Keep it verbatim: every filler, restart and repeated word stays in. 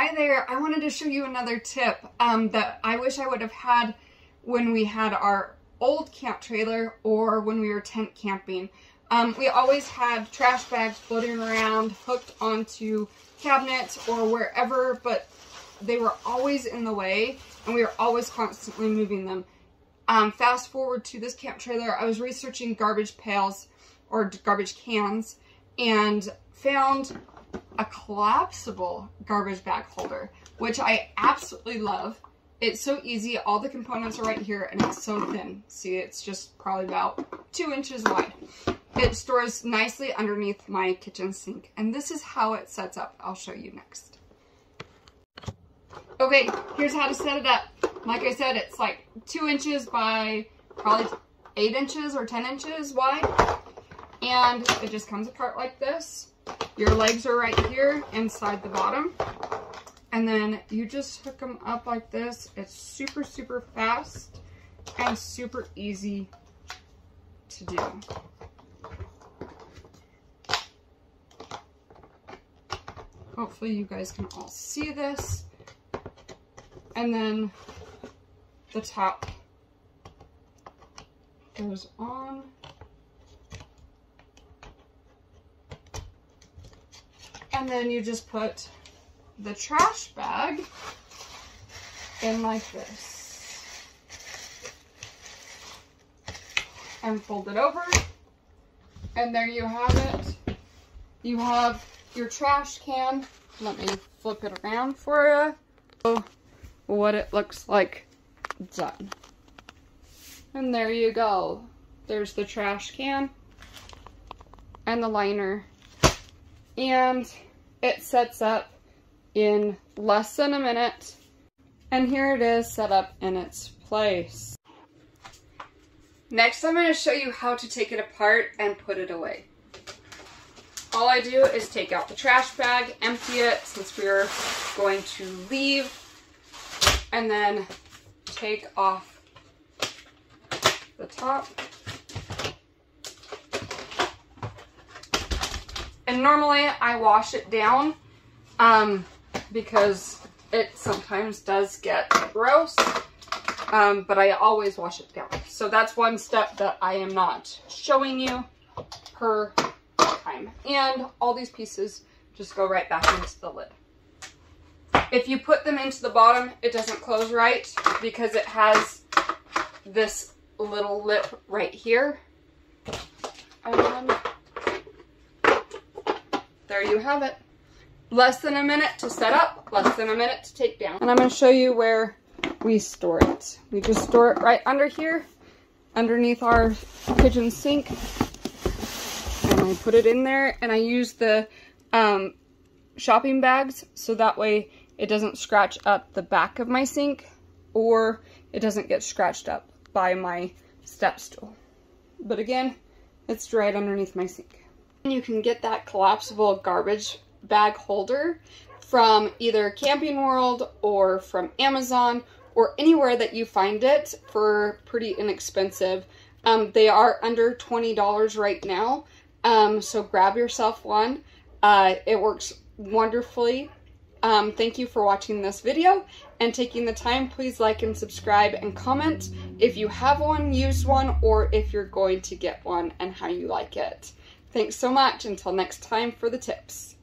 Hi there, I wanted to show you another tip um, that I wish I would have had when we had our old camp trailer or when we were tent camping. Um, we always had trash bags floating around hooked onto cabinets or wherever, but they were always in the way and we were always constantly moving them. Um, fast forward to this camp trailer, I was researching garbage pails or garbage cans and found a collapsible garbage bag holder, which I absolutely love. It's so easy. All the components are right here and it's so thin. See, it's just probably about two inches wide. It stores nicely underneath my kitchen sink. And this is how it sets up. I'll show you next. Okay, here's how to set it up. Like I said, it's like two inches by probably eight inches or ten inches wide. And it just comes apart like this. Your legs are right here inside the bottom. And then you just hook them up like this. It's super, super fast and super easy to do. Hopefully you guys can all see this. And then the top goes on. And then you just put the trash bag in like this and fold it over, and there you have it. You have your trash can. Let me flip it around for you. What it looks like done. And there you go. There's the trash can and the liner, and it sets up in less than a minute, and here it is set up in its place. Next, I'm going to show you how to take it apart and put it away. All I do is take out the trash bag, empty it since we're going to leave, and then take off the top. And normally I wash it down um, because it sometimes does get gross, um, but I always wash it down. So that's one step that I am not showing you per time. And all these pieces just go right back into the lid. If you put them into the bottom, it doesn't close right because it has this little lip right here. Um, there you have it. Less than a minute to set up, less than a minute to take down. And I'm going to show you where we store it. We just store it right under here, underneath our kitchen sink. And I put it in there, and I use the um, shopping bags, so that way it doesn't scratch up the back of my sink, or it doesn't get scratched up by my step stool. But again, it's right underneath my sink. And you can get that collapsible garbage bag holder from either Camping World or from Amazon or anywhere that you find it for pretty inexpensive. Um, they are under twenty dollars right now, um, so grab yourself one. Uh, it works wonderfully. Um, thank you for watching this video and taking the time. Please like and subscribe and comment if you have one, used one, or if you're going to get one and how you like it. Thanks so much. Until next time for the tips.